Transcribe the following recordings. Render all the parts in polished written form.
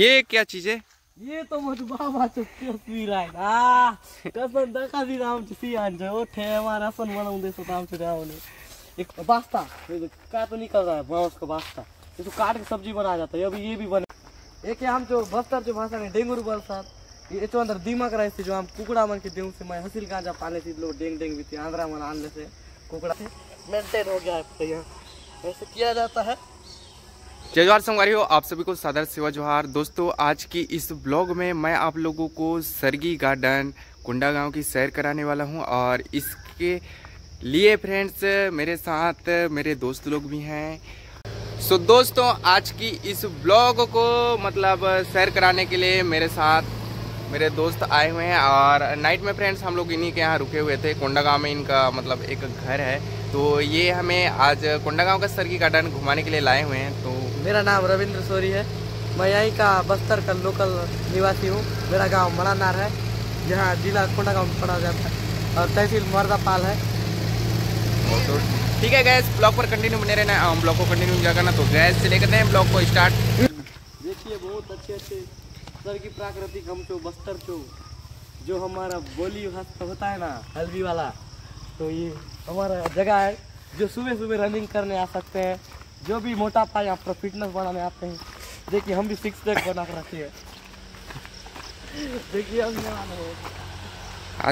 ये क्या चीज है? ये तो बाबा एक बास्ता का तो निकल रहा है, बांस का बास्ता, इसको काट के सब्जी बना जाता है। अभी ये भी बने एक हम जो बस्तर जो भाषा में डेंगू बरसात ये तो अंदर दीमक रहे थे जो हम कुकड़ा मन के डेंगू से मैं हसील गांजा पाले थे लोग डेंग डेंग भी थे आंध्रा मन आने से कुकड़ा मेंटेन हो गया है। यहाँ ऐसे किया जाता है। जय जोहार संगवारी हो, आप सभी को सादर सेवा जोहार। दोस्तों आज की इस ब्लॉग में मैं आप लोगों को सरगी गार्डन कोंडागांव की सैर कराने वाला हूं और इसके लिए फ्रेंड्स मेरे साथ मेरे दोस्त लोग भी हैं। सो दोस्तों आज की इस ब्लॉग को मतलब सैर कराने के लिए मेरे साथ मेरे दोस्त आए हुए हैं और नाइट में फ्रेंड्स हम लोग इन्हीं के यहाँ रुके हुए थे। कोंडागांव में इनका मतलब एक घर है, तो ये हमें आज कोंडागांव का सरगी गार्डन घुमाने के लिए लाए हुए हैं। तो मेरा नाम रविंद्र सोरी है, मैं यहीं का बस्तर का लोकल निवासी हूँ। मेरा गांव मरानार है, यहाँ जिला कोंडागांव में पड़ा जाता है और तहसील मर्दापाल है। तो ठीक है गैस, ब्लॉग पर कंटिन्यू बने रहना है, हम ब्लॉग को कंटिन्यू किया करना। तो गैस से लेकर हैं ब्लॉग को स्टार्ट। देखिए बहुत अच्छे अच्छे सर की प्राकृतिक हम तो बस्तर चो जो हमारा बोली होता है ना हल्बी वाला, तो ये हमारा जगह है जो सुबह सुबह रनिंग करने आ सकते हैं। जो भी मोटापा यहाँ पर फिटनेस बनाने आते हैं, देखिए हम भी सिक्स पैक बना कर रखते हैं। देखिए हम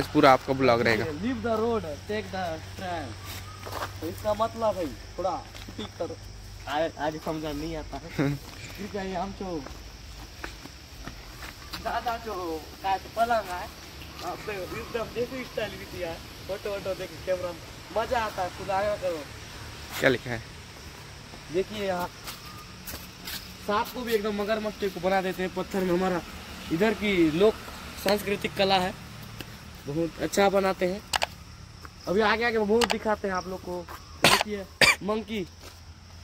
आज पूरा आपका ब्लॉग रहेगा। Leave the road take the train, तो इसका मतलब है थोड़ा ठीक करो। आज समझा नहीं आता है ठीक है। हम तो दादा जो का पलंग है एकदम देसी स्टाइल भी दिया है, फोटो वोटो देख कैमरा मजा आता है। सुधारा करो क्या लिखा है देखिए। यहाँ सांप को भी एकदम मगरमच्छ को बना देते हैं पत्थर में। हमारा इधर की लोक सांस्कृतिक कला है, बहुत अच्छा बनाते हैं। अभी आगे आगे बहुत दिखाते हैं आप लोग को। देखिए मंकी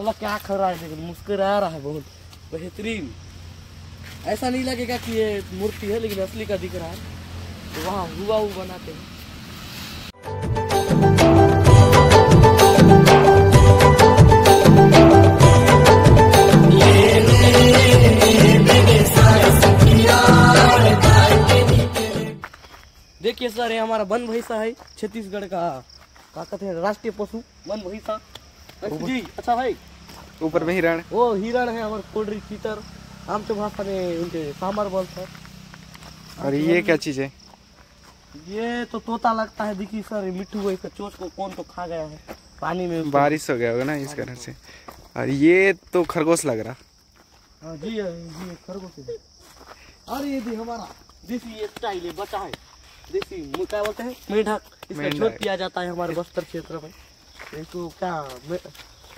मतलब तो क्या खा रहा है, लेकिन मुस्कुरा रहा है, बहुत बेहतरीन। ऐसा नहीं लगेगा कि ये मूर्ति है, लेकिन असली का दिख रहा है। तो वहाँ हुआ वो बनाते हैं। देखिए सर ये हमारा वन भैंसा है, छत्तीसगढ़ का ताकत है राष्ट्रीय पशु वन भैंसा जी। अच्छा भाई ऊपर में हिरण, वो हिरण है हमारे कोडरी चीतर आम तो भाषा में उनके सामर बोल सर। और ये क्या चीज है? ये तो तोता लगता है। देखिए सर मिट्टू भाई का चोच को कौन तो खा गया है पानी में, बारिश हो गया होगा ना इस कारण से। और ये तो खरगोश लग रहा हाँ जी जी खरगोश। और ये भी हमारा देसी स्टाइल है बचा है देसी क्या बोलते हैं मेढक, इसका छोड़ किया जाता है हमारे बस्तर क्षेत्र में। इसको क्या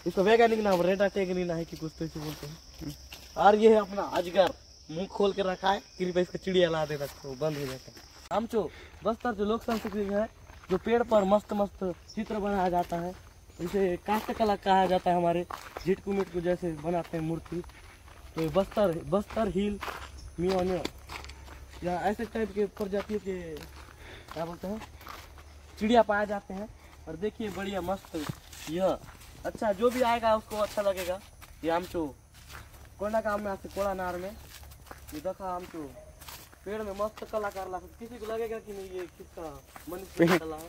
इसको वैज्ञानिक नाम रेडा टेगनिना है कि कुछ तो ऐसे बोलते हैं। और ये है अपना अजगर, मुंह खोल के रखा है कृपया इसका चिड़िया ला देना तो बंद हो जाता है। हम जो बस्तर जो लोक संस्कृति है जो पेड़ पर मस्त मस्त चित्र बनाया जाता है, इसे काष्ठकला कहा जाता है। हमारे झिटकू मिटकू जैसे बनाते हैं मूर्ति, तो बस्तर हिल मियोनियो यहाँ ऐसे टाइप के प्रजातियों के क्या बोलते हैं चिड़िया पाए जाते हैं। और देखिए बढ़िया मस्त यह अच्छा जो भी आएगा उसको अच्छा लगेगा। ये हम तो कोंडागांव में आते कोड़ानार में ये देखा हम तो पेड़ में मस्त कलाकार ला सकते। किसी को लगेगा कि नहीं ये किसका मनुष्य कला है,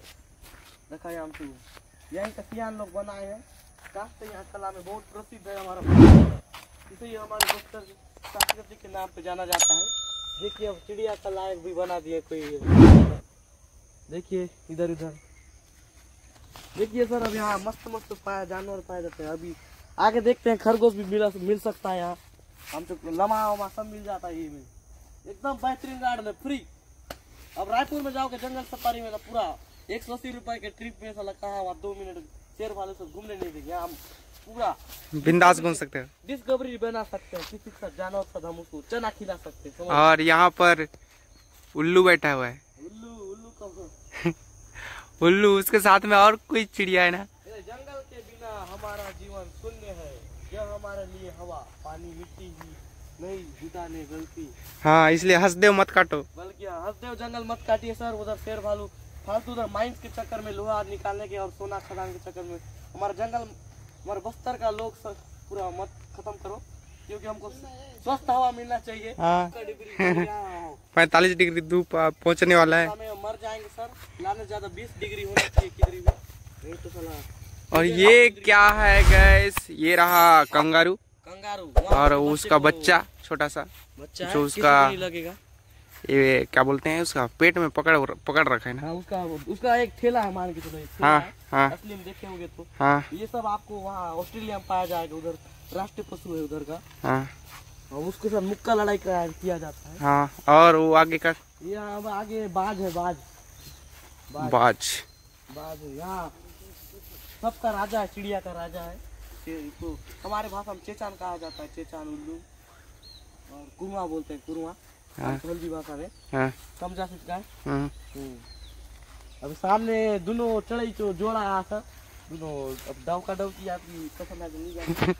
देखा हम तो यहीं का सियान लोग बनाए हैं। कास्ट यहाँ कला में बहुत प्रसिद्ध है हमारा, इसे हमारे बस्तर संस्कृति के नाम पर जाना जाता है। देखिए अब चिड़िया का लायक भी बना दिए कोई। देखिए इधर इधर देखिए सर अब यहाँ मस्त मस्त पाया जानवर पाए जाते हैं। अभी आगे देखते हैं खरगोश भी मिल सकता है यहाँ। हम तो लम्हा वमा सब मिल जाता है ये में एकदम बेहतरीन गार्डन है फ्री। अब रायपुर में जाओगे जंगल सफारी में तो पूरा 180 रुपए के ट्रिप में ऐसा लगता है वहाँ 2 मिनट शेर वाले से घूमने नहीं देंगे। हम पूरा बिंदास घूम सकते हैं, डिस्कवरी बना सकते हैं, किसी का जानवर का हम उसको चना खिला सकते हैं। और यहाँ पर उल्लू बैठा हुआ है, उल्लू कब उल्लू उसके साथ में और कोई चिड़िया है ना। जंगल के बिना हमारा जीवन शून्य है, यह हमारे लिए हवा पानी मिट्टी ही नहीं जुटाने गलती। हाँ इसलिए हंसदेव मत काटो, बल्कि हंसदेव जंगल मत काटिए सर। उधर शेर भालू फालतू उधर माइंस के चक्कर में लोहा निकालने के और सोना खदान के चक्कर में हमारा जंगल हमारे बस्तर का लोग पूरा मत खत्म करो। क्योंकि हमको स्वस्थ हवा मिलना चाहिए। हाँ 45 डिग्री धूप पहुँचने वाला है, मर जाएंगे सर। लाने ज्यादा 20 डिग्री होना चाहिए भी। तो सलाह। और ये क्या है गैस, ये रहा कंगारू, और उसका बच्चा छोटा सा बच्चा जो उसका लगेगा ये क्या बोलते हैं, उसका पेट में पकड़ रखा है ना। हाँ, उसका एक थैला है मान के चलो। हाँ हाँ असली में देखे होंगे तो। हाँ ये सब आपको वहाँ ऑस्ट्रेलिया में पाया जाएगा, उधर राष्ट्रीय पशु है उधर का। हाँ और उसके साथ मुक्का लड़ाई किया जाता है। हाँ और वो आगे का ये आगे बाज है, बाज है यहाँ सबका राजा है, चिड़िया का राजा है। तो हमारे भाषा में चेचान कहा जाता है, चेचान उल्लू और कुरुआ बोलते हैं, कुरुआ हल्दी भाषा में समझा सकता है। अब सामने दोनों चढ़ाई जोड़ा आया था, दोनों अब दाव का डव किया पसंद आ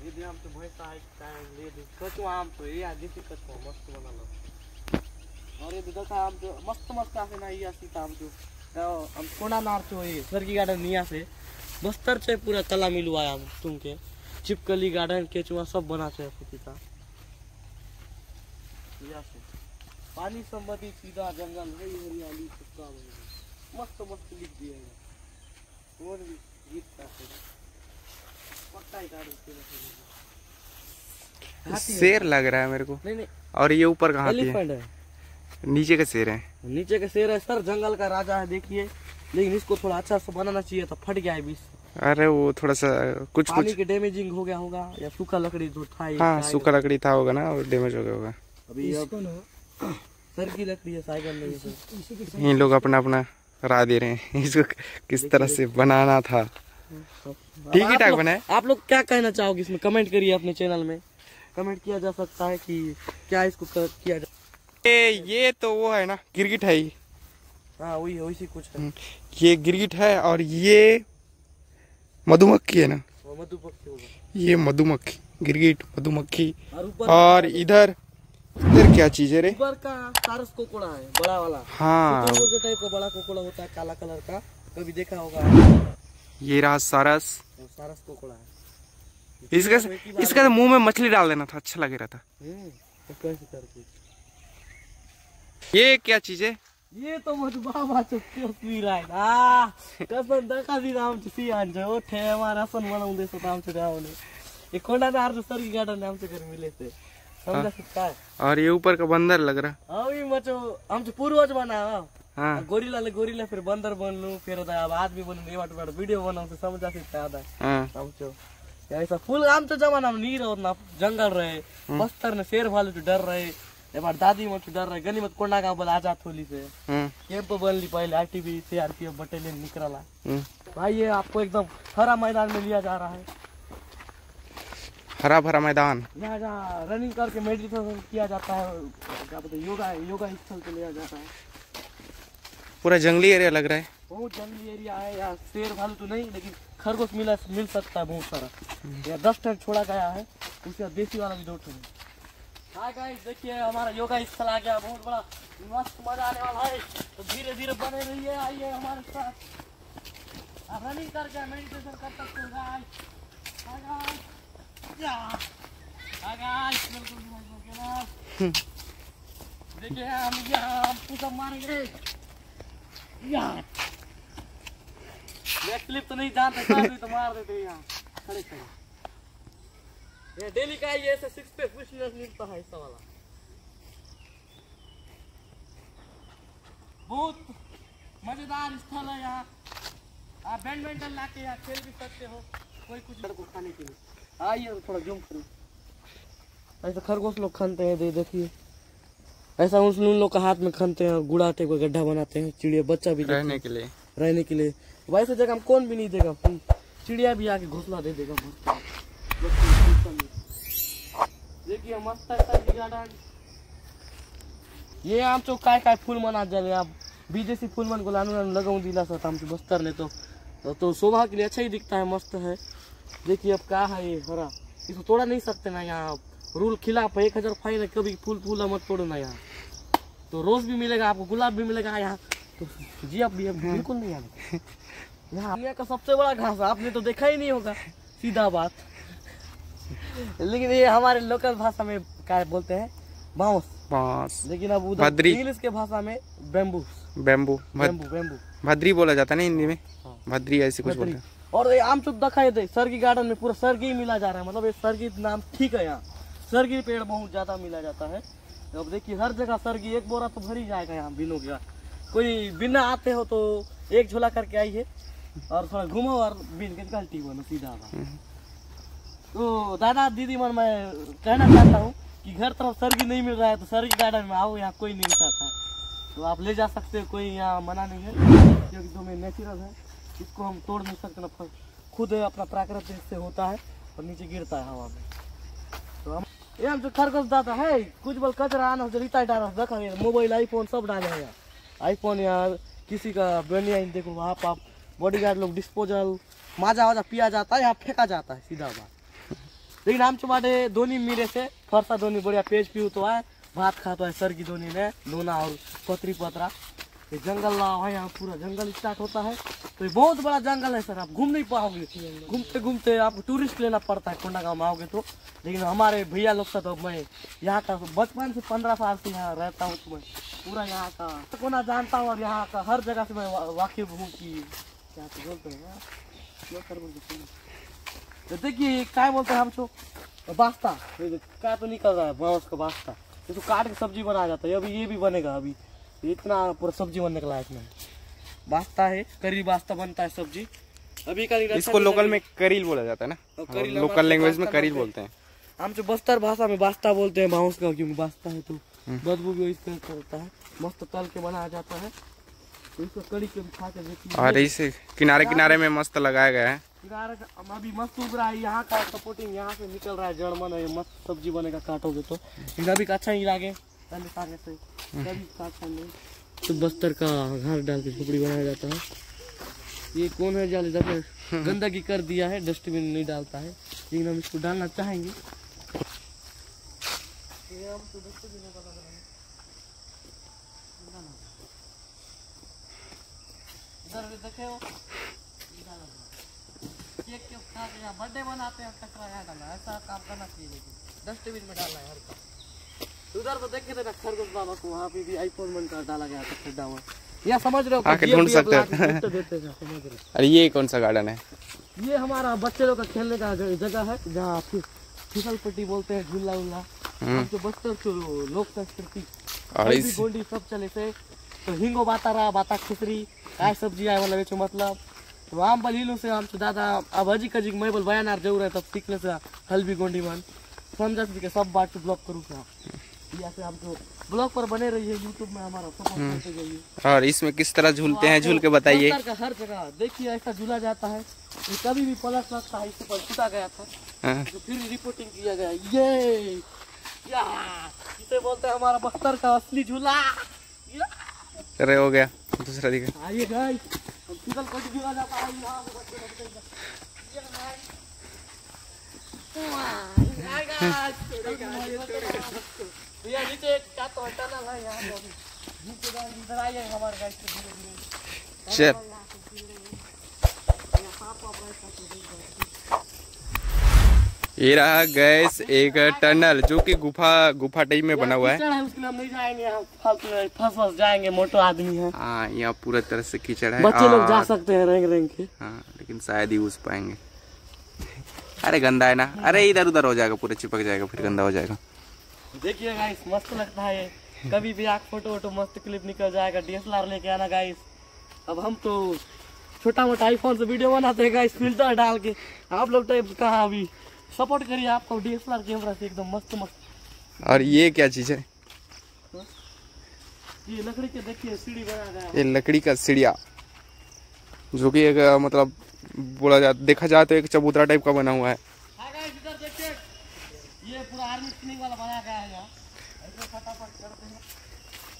ये आम तो भैसा है टाइम ले दे कचो आम तो ये आज देसी कचो मस्त बना लो। और ये ददा आम जो मस्त आसे ना ये आसी आम जो हम कोणानार तो ये सरगी गार्डन निया से बस्तर से पूरा कला मिलवाया हम तुमके चिपकली गार्डन केचुआ सब बना छे पिता या से पानी संबंधी सीधा जंगल है हरियाली सबका मस्त मस्त लिख दिया है। और गीत का शेर लग रहा है मेरे को। नहीं, नहीं। और ये ऊपर कहाँ है? नीचे का शेर है, नीचे का शेर है सर, जंगल का राजा है देखिए। लेकिन इसको थोड़ा अच्छा सा बनाना चाहिए था, फट गया है बीच। अरे वो थोड़ा सा कुछ पानी के डैमेजिंग हो गया होगा या सूखा लकड़ी जो था। हाँ सूखा लकड़ी था होगा ना और डैमेज हो गया होगा। अभी सर की लकड़ी है साइकिल। ये लोग अपना अपना राय दे रहे हैं इसको किस तरह से बनाना था। ठीक ही ठाक बना है। आप लोग क्या कहना चाहोगे इसमें कमेंट करिए, अपने चैनल में कमेंट किया जा सकता है कि क्या इसको किया जा। ये तो वो है ना गिरगिट है। हाँ वही है, वैसी कुछ है। ये गिरगिट है और ये मधुमक्खी है ना, मधुमक्खी होगा ये, मधुमक्खी गिरगिट मधुमक्खी। और इधर इधर क्या चीज है रे? ऊपर का सारस कोकोड़ा है बड़ा वाला। हाँ टाइप का बड़ा कोकोड़ा होता है, काला कलर का, कभी देखा होगा। ये रहा सारस, सारस कोकोड़ा है। इसका तो मुंह में मछली डाल देना था, अच्छा लग रहा था। ये क्या चीज है? ये तो मधुबाबा चुपके उसकी राय आ कसम दका दी नाम चसी आन जो ठे हमारा सन मनाऊ दे सताम से राव ने ये कोंडादार जो सरगी गार्डन नाम से घर मिले थे समझ सकता है। और ये ऊपर का बंदर लग रहा है। अभी मचो हम तो पूर्वज बना। हाँ। गोरिला फिर बंदर बन लू, फिर अब आदमी बन लू, वाट वाट वीडियो बनाऊ से समझ आ सकता है। हाँ। यार ऐसा फुल आम तो जमाना में नहीं रहो ना, जंगल रहे बस्तर ने शेर भालू तो डर रहे, एक बार दादी मत डर रहे गली मत कोंडागांव बोला आजाद थोली से कैंप बनली पहले आरटीबी सीआरपीएफ बटालियन निकला। भाई ये आपको एकदम हरा मैदान में लिया जा रहा है, हरा भरा मैदान। यहाँ रनिंग करके मेडिटेशन किया जाता है, योगा स्थल को लिया जाता है। पूरा जंगली एरिया लग रहा है, बहुत जंगली एरिया है। यार शेर भालू तो नहीं लेकिन खरगोश मिल सकता है बहुत सारा। 10 टन छोड़ा गया है, उसका देसी वाला भी 2 टन है। हाँ गाइस देखिए हमारा योगा स्थल आ गया, बहुत बड़ा मस्त मजा आने वाला है। तो धीरे धीरे बने रहिए, आइए हमारे साथ, आप रनिंग करके मेडिटेशन कर सकते हो। देखिए हम यहाँ पूजा मारेंगे यार। मैं क्लिप तो नहीं जानता तो मार देते यहाँ खड़े खड़े। ये डेली का ये ऐसे 6 पे पुश मिलता है ऐसा वाला, बहुत मजेदार स्थल है। यहाँ आप बैडमिंटन लाके यहाँ खेल भी सकते हो, कोई कुछ को खाने के लिए। आइए थोड़ा जूम करो, ऐसे खरगोश लोग खानते हैं, दे देखिए ऐसा उन लोग का हाथ में खनते हैं, गुड़ा टेप का गड्ढा बनाते हैं। चिड़िया बच्चा भी रहने के लिए वैसे जगह हम कौन भी नहीं देगा, चिड़िया भी आके घोंसला दे देगा। देखिए मस्त गार्डन। ये आम तो काय फूल मना जाए, आप विदेशी फूल मन को लानू लगाऊ दिला सकता हम बस्तर ने तो शोभा के लिए अच्छा ही दिखता है, मस्त है। देखिए अब क्या है ये हरा, इसको तोड़ा नहीं सकते ना, यहाँ रूल खिलाफ 1000 फाइन है, कभी फूल मत तोड़ो ना। यहाँ तो रोज भी मिलेगा आपको, गुलाब भी मिलेगा यहाँ तो जी आप बिल्कुल नहीं आने। यहाँ का सबसे बड़ा घास आपने तो देखा ही नहीं होगा, सीधा बात। लेकिन ये हमारे लोकल भाषा में क्या बोलते हैं, बांस बांस। लेकिन अब उधर इंग्लिश के भाषा में बेम्बू बेम्बू बेम्बू भद्री बोला जाता है ना हिंदी में, भद्री ऐसी कुछ बोलते हैं। और ये आम चुप दखा है सरगी गार्डन में, पूरा सरगी मिला जा रहा है, मतलब ये सरगी नाम ठीक है, यहाँ सरगी पेड़ बहुत ज्यादा मिला जाता है। अब देखिए हर जगह सरगी, एक बोरा तो भर ही जाएगा यहाँ बिनों के। कोई बिना आते हो तो एक झोला करके आइए और थोड़ा घूमो और बिन के गलती बनो सीधा। तो दादा दीदी मन मैं कहना चाहता हूँ कि घर तरफ सरगी नहीं मिल रहा है तो सरगी गार्डन में आओ, यहाँ कोई नहीं चाहता है तो आप ले जा सकते हो, कोई यहाँ मना नहीं है, क्योंकि जो में नेचुरल है इसको हम तोड़ नहीं सकते ना, खुद अपना प्राकृतिक से होता है और नीचे गिरता है हवा में। तो हम ये जो खरगोश दादा है कुछ बल कचरा आना रिता डाल रखा है, मोबाइल आईफोन सब डाले हैं यार, आईफोन यार किसी का बनिया देखो वहाँ पर बॉडीगार्ड लोग डिस्पोजल माजा वाजा पिया जाता है, यहाँ फेंका जाता है सीधा बात। लेकिन आम चुपाटे दोनी मीरे से फरसा दोनी बढ़िया पेज पीऊ तो है, भात खाता है सरगी दोनी में दोना और पतरी पतरा। ये जंगल लाओ है, यहाँ पूरा जंगल स्टार्ट होता है, तो ये बहुत बड़ा जंगल है सर, आप घूम नहीं पाओगे, घूमते घूमते आपको टूरिस्ट लेना पड़ता है कोंडागांव में आओगे तो। लेकिन हमारे भैया लोग से तो मैं यहाँ का बचपन से 15 साल से यहाँ रहता हूँ, तो मैं पूरा यहाँ का कोना जानता हूँ और यहाँ का हर जगह से मैं वाकिफ हूँ कि क्या तो बोलते हैं। तो देखिए क्या बोलते हैं हम तो बास्ता, क्या तो निकल रहा है बांस का बास्ता, ये तो काट के सब्जी बनाया जाता है, अभी ये भी बनेगा, अभी इतना पूरा सब्जी बनने का इसमें बास्ता है, करी बास्ता बनता है सब्जी। अभी इसको लोकल में करील बोला जाता है ना, लोकल लैंग्वेज में करील बोलते हैं, हम जो बस्तर भाषा में बास्ता बोलते हैं बांस का, क्योंकि बास्ता है तो बदबू भी इसका करता है, मस्त तल के बनाया जाता है तो इसको कड़ी के खा के देखिए। और इसे किनारे किनारे में मस्त लगाया गया है, किनारे अभी मस्त उग रहा है, यहाँ का सपोर्टिंग यहाँ से निकल रहा है जर्मन है, मस्त सब्जी बनेगा काटोगे तो अभी अच्छा ही लागे। तो बस्तर का घर डाल के झोपड़ी बनाया जाता है। ये कौन है जालेदार ने गंदगी कर दिया है, डस्टबिन नहीं डालता है, लेकिन हम इसको डालना चाहेंगे। बर्थडे मनाते हैं कचरा यहाँ डालना, ऐसा काम करना चाहिए, डस्टबिन में डालना है हर काम। उधर तो देखे थे ना खरगोश बाबा को, वहाँ पे भी आईफोन बनकर डाला गया था खड्डा में, या समझ रहे हो आके ढूंढ सकते हो देते हैं, समझ रहे हो। अरे ये कौन सा गार्डन है? ये हमारा बच्चे लोग का खेलने का जगह है, जहाँ फिसल पट्टी बोलते हैं, झूला उल्ला जो बस्तर लोक संस्कृति हल्बी गोंडी सब चले थे, तो हिंगो बाता रहा बाता खिचड़ी काय सब्जी आए वाला बेचो, मतलब तो आम बल हिलू से आम तो दादा अब हजी कजी मैं बोल बयानार जरूर है, तब सीखने से हल्बी गोंडी मन समझ सके सब बात ब्लॉक करूँ से आप जो ब्लॉग पर बने रहिए, यूट्यूब में हमारा सपोर्ट करते जाइए। और इसमें किस तरह झूलते हैं झूल के बताइए। हर जगह देखिए ऐसा झूला जाता है, कभी भी पलट लगता है, इसके पर छूटा गया था तो फिर रिपोर्टिंग किया गया, ये इसे बोलते हैं हमारा बख्तर का असली झूला। अरे हो गया दूसरा दिखा, आइए फिसल पट्टी झूला जाता है, भैया नीचे क्या तो हटाना है यहाँ पर, नीचे जाओ इधर आइए हमारे गाइस के धीरे धीरे शेर यहाँ पापा भाई। ये रहा गैस एक टनल जो कि गुफा टाइप में बना हुआ है, उसके नाम नहीं जाएंगे हम, फंस जाएंगे, मोटो आदमी है। हाँ यहाँ पूरा तरह से कीचड़ है, बच्चे लोग जा सकते हैं रेंग रेंग के, हाँ लेकिन शायद ही घुस पाएंगे। अरे गंदा है ना, अरे इधर उधर हो जाएगा, पूरा चिपक जाएगा फिर गंदा हो जाएगा। देखिए गाइस मस्त लगता है, कभी भी आग फोटो वोटो मस्त क्लिप निकल जाएगा, डीएसएलआर लेके आना गाइस। अब हम तो छोटा मोटा आईफोन से वीडियो बनाते हैं गाइस, फिल्टर डाल के, आप लोग तो कहाँ अभी सपोर्ट करिए, आपको डीएसएलआर कैमरा से एकदम मस्त मस्त। और ये क्या चीज़ है? ये लकड़ी के देखिए सीढ़ी बना गया है, ये लकड़ी का सीढ़िया जो कि एक मतलब बोला जा देखा जाए तो एक चबूतरा टाइप का बना हुआ है,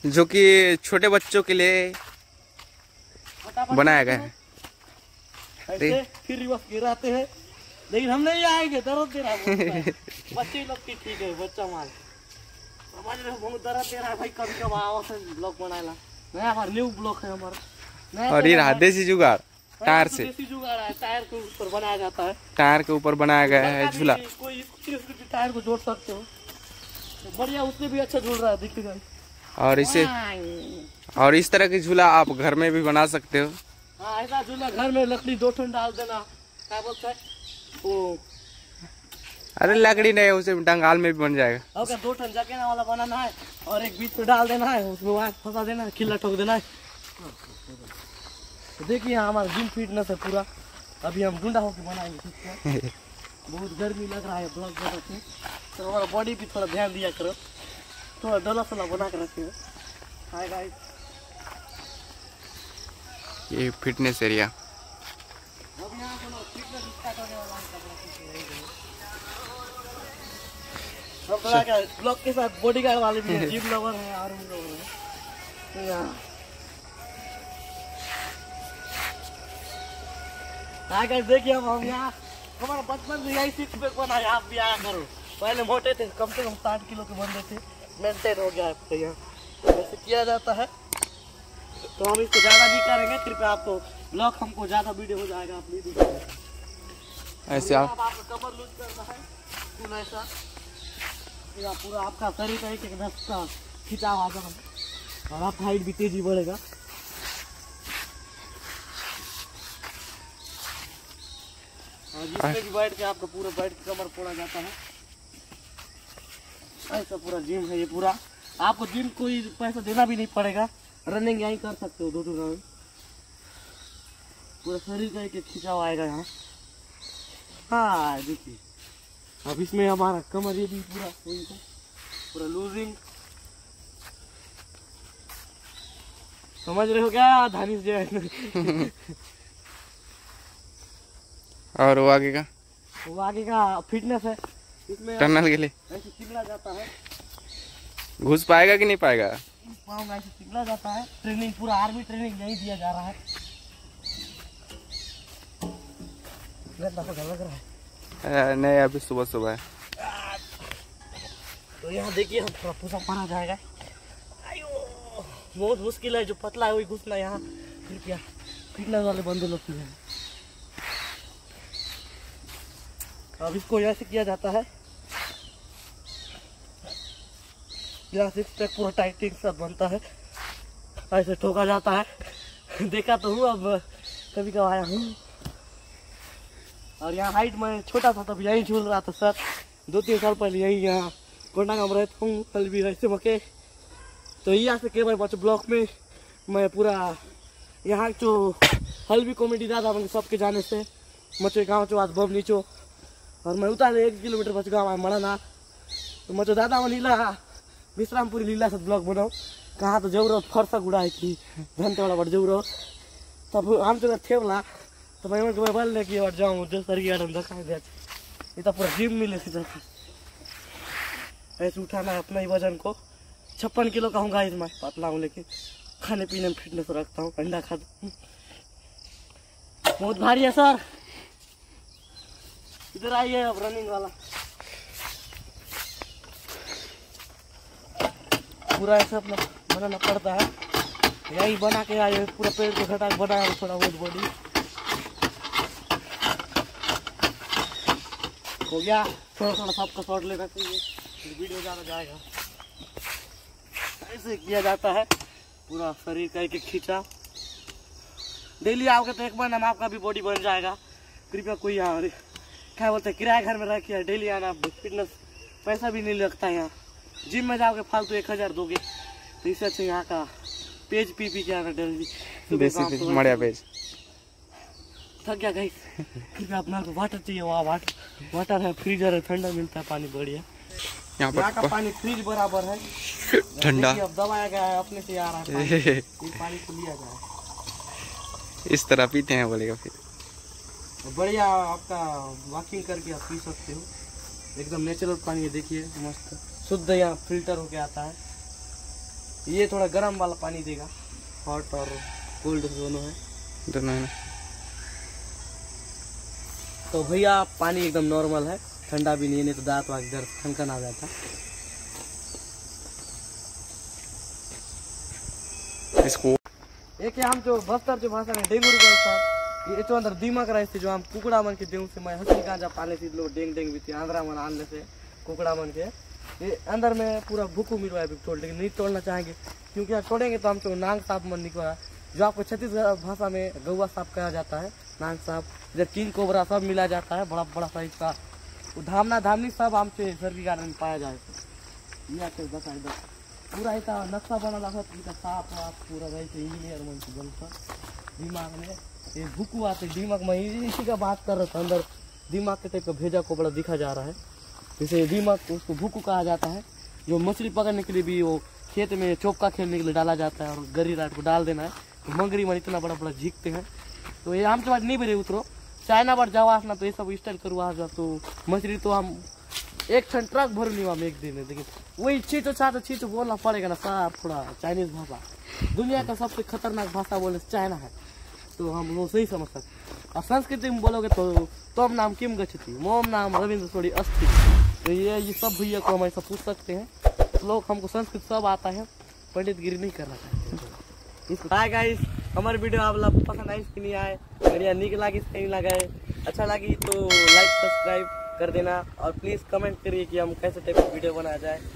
जो कि छोटे बच्चों के लिए बनाया गया है। ऐसे फिर रिवर्स गिराते हैं, लेकिन हम नहीं आएंगे, दर्द दे रहा है बच्चे लोग की, ठीक है बच्चा माल समझ रहे हो, बहुत दर्द दे रहा है भाई, कभी कभी आओ से ब्लॉग बनाएला, नया हमारा न्यू ब्लॉग है हमारा। और ये राधे जी जुगाड़ टायर से, टायर के ऊपर बनाया जाता है, टायर के ऊपर बनाया गया है झूला। कोई टायर को जोड़ सकते हो, बढ़िया, उसने भी अच्छा झूल रहा है, दिखेगा। और इसे और इस तरह के झूला आप घर में भी बना सकते हो। हाँ, ऐसा झूला घर में लकड़ी दो ठंड डाल देना, क्या बोलते हैं वो, अरे लकड़ी नहीं, उसे डंगाल में भी बन जाएगा। ओके, दो टन जगेना वाला बनाना है और एक बीच में डाल देना है, उसमें वायर फंसा देना है, किला ठोक देना है। तो देखिए हमारा जिम फिटनेस है पूरा, अभी हम गुंडा होकर बनाएंगे। बहुत गर्मी लग रहा है ब्लॉग बनाते, तो हमारा बॉडी भी थोड़ा ध्यान दिया करो, थोड़ा डला सला बना कर रखे हो। हाय गाइस, ये फिटनेस एरिया। अब यहाँ फिटनेस स्टार्ट होने वाला है। ब्लॉग के साथ बॉडीगार्ड वाले भी हैं, जिम लवर हैं, और हम लोग हैं। देखिए हम यहाँ, हमारा बचपन से यही सिक्स पैक बना है, आप भी आया करो। पहले मोटे थे, कम से कम 60 किलो के बनते थे, मेंटेन हो गया आपको। यहाँ ऐसे किया जाता है, तो हम इसको ज़्यादा नहीं करेंगे, कृपया आपको ब्लॉग हमको ज़्यादा वीडियो हो जाएगा, आप नहीं दिखाएंगे। ऐसे आपको कमर लूज करना है, कुल ऐसा पूरा आपका शरीर है कि एकदम खिंचाव आ जाएगा और आपका हाइट भी तेजी बढ़ेगा। और जिसमें भी बैठ के आपको पूरा बैठ के कमर फोड़ा जाता है, ऐसा पूरा जिम है ये पूरा। आपको जिम कोई पैसा देना भी नहीं पड़ेगा, रनिंग यहीं कर सकते हो, दो राउंड। पूरा शरीर का एक खिंचाव आएगा यहाँ। हाँ देखिए, अब इसमें हमारा कमर ये भी पूरा पूरा लूजिंग, समझ रहे हो क्या धानिश जय। और वो आगे का फिटनेस है, इसमें टनल के लिए ऐसे चिगला जाता है। घुस पाएगा कि नहीं पाएगा, पाऊंगा, ऐसे चिगला जाता है। ट्रेनिंग पूरा आर्मी ट्रेनिंग यही दिया जा रहा है। लग रहा है नहीं, अभी सुबह सुबह है। तो यहाँ देखिए हम थोड़ा पुशअप मारा जाएगा। बहुत मुश्किल है, जो पतला है वही घुसना यहाँ। फिर क्या फिटनेस वाले बंदे लोग की है। अब इसको यहाँ से किया जाता है, यहाँ से पूरा टाइटिंग सब बनता है, ऐसे ठोका जाता है। देखा तो हूँ, अब कभी कब आया हूँ। और यहाँ हाइट में छोटा था तब यही झूल रहा था सर, 2-3 साल पहले यही यहाँ कोंडागांव में रहता हूँ, हल्बी रहते मके। तो यहाँ से के बच्चे ब्लॉक में मैं पूरा यहाँ जो हल्बी कॉमेडी दादा मैंने सबके जाने से मचे गाँव चो आज बम नीचो। और मैं उतारे 1 किलोमीटर बच गाँव आए मराना, तो मचो दादा में लीला विश्रामपुरी लीला से ब्लॉक बनाओ। कहाँ तो जरूर फरसा गुड़ा है कि घंटे वाला बट जरूर, तब आम जगह थेवला तो मैं मोबाइल लेके और जाऊँ जो सरगी गार्डन दिखाई दे। ये तो पूरा जिम मिले से जाता, ऐसे उठाना है अपना ही वजन को। 56 किलो का हूँ गाइस, मैं पतला हूँ लेकिन खाने पीने में फिटनेस रखता हूँ, अंडा खाता हूँ। बहुत भारी है सर, इधर आइए। अब रनिंग वाला पूरा ऐसा अपना बनाना पड़ता है, यही बना के आइए, पूरा पेड़ को घटा बनाया थोड़ा बहुत बॉडी हो गया। थोड़ा थोड़ा सबका शॉट लेना चाहिए, वीडियो ज़्यादा जाएगा। ऐसे किया जाता है पूरा शरीर का एक खींचा। डेली आओगे तो 1 महीना में आपका भी बॉडी बन जाएगा। कृपया कोई यहाँ क्या बोलते हैं किराया घर में रह के डेली आना, फिटनेस पैसा भी नहीं लगता है। यहाँ जिम में जाओगे फालतू 1000 दोगे, तो इससे अच्छा यहाँ का पेज पी के आना डेली। मड़िया पेज थक गया गई, क्योंकि अपना को वाटर चाहिए, वहाँ वाटर है, फ्रीजर है, ठंडा मिलता है पानी, बढ़िया। यहाँ का पानी फ्रीज बराबर है, ठंडा। अब दबाया गया है, अपने से आ रहा है पानी को लिया जाए, इस तरह पीते हैं बोलेगा। फिर बढ़िया आपका वॉकिंग करके आप पी सकते हो, एकदम नेचुरल पानी है। देखिए मस्त शुद्ध यहाँ फिल्टर होके आता है। ये थोड़ा गर्म वाला पानी देगा, हॉट और कोल्ड दोनों है, दोनों है। तो भैया पानी एकदम नॉर्मल है, ठंडा भी नहीं है, तो दांत वाक दर्द खनखन आ जाता। इसको एक हम जो बस्तर जो भाषा में डेंगू बोलता है, एतो अंदर दिमाग रहे जो हम कुकड़ा मन के देहू से मैं हसी गांजा पाले थी लोग डेंग डेंग बीती आंध्रा मन आन से कुकड़ा मन के ये अंदर में पूरा भूखू मिलवाया भी तोड़, लेकिन नहीं तोड़ना चाहेंगे क्योंकि यहाँ तोड़ेंगे तो हमको नांग साँप मन निकला जो आपको छत्तीसगढ़ भाषा में गौवा साँप कहा जाता है। नांग साँप इधर किंग कोबरा सब मिला जाता है, बड़ा बड़ा साइज का धामना धामनी सब आम से सर्गी गार्डन में पाया जाए। ये आके बता इधर पूरा एक नक्शा बनल रहा साँप वाप पूरा रहे इंजीनियर मन से बनता दिमाग में ये भूकू आते दिमाग में इसी का बात कर रहा था। अंदर दिमाग के टाइप का भेजा कोबरा दिखा जा रहा है जैसे दिमाग उसको भूकू कहा जाता है, जो मछली पकड़ने के लिए भी वो खेत में चौका खेलने के लिए डाला जाता है और गरी रात को डाल देना है तो मंगरी मन इतना बड़ा बड़ा झीकते हैं। तो ये हम तो आज नहीं बड़े उतरो चाइना बार जावास ना तो ये सब स्टाइल करवा तो मछली तो हम एक क्षण ट्रक भर लिवा हम एक दिन में, लेकिन वही चीटो चाटो चीटो बोलना पड़ेगा ना साफ थोड़ा चाइनीज भाषा दुनिया का सबसे खतरनाक भाषा बोलने चाइना है तो हम लोग सही समझ सकते। और संस्कृति में बोलोगे तो तोम नाम किम गच्छति मोम नाम रविंद्र सोरी अस्थि। तो ये सब भैया को हम ऐसा पूछ सकते हैं लोग, हमको संस्कृत सब आता है, पंडितगिरी नहीं करना चाहते। हाय गाइस, हमारे वीडियो आप लोग पसंद आए कि नहीं आए बढ़िया निक लागी सही लगा अच्छा लगी तो लाइक सब्सक्राइब कर देना और प्लीज़ कमेंट करिए कि हम कैसे टाइप की वीडियो बनाया जाए।